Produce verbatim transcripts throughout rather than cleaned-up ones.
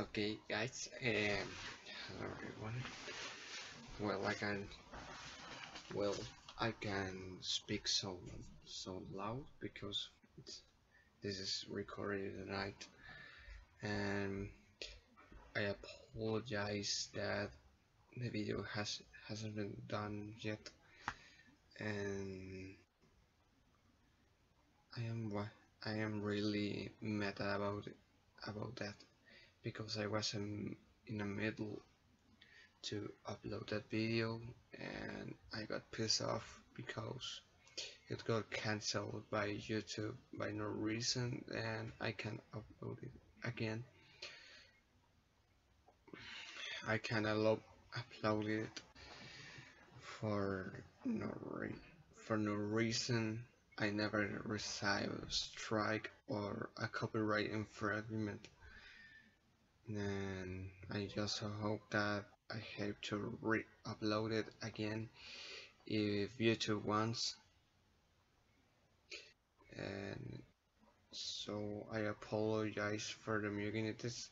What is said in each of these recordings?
Okay guys, um, hello everyone. Well, I can, well, I can speak so so loud because it's, this is recorded at night, and I apologize that the video has hasn't been done yet, and I am I am really mad about about that. Because I was in, in the middle to upload that video and I got pissed off because it got cancelled by YouTube by no reason, and I can't upload it again. I can't allow, upload it for no re for no reason. I never received a strike or a copyright infringement. And I just hope that I have to re-upload it again if YouTube wants. And so I apologize for the mutinities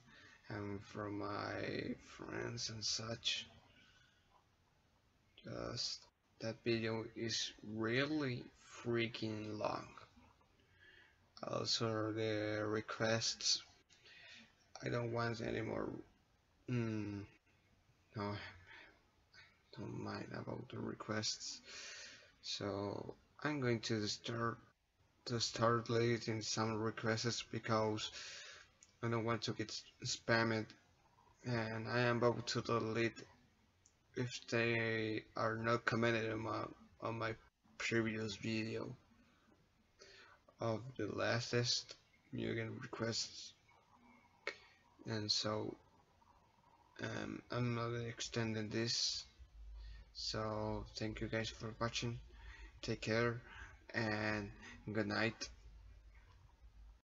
and for my friends and such. Just that video is really freaking long. Also the requests. I don't want any more. Mm, no, I don't mind about the requests. So I'm going to start to start deleting some requests because I don't want to get spammed, and I am about to delete if they are not commented on my on my previous video of the latest Mugen requests. And so um, I'm not extending this, so thank you guys for watching, take care and good night.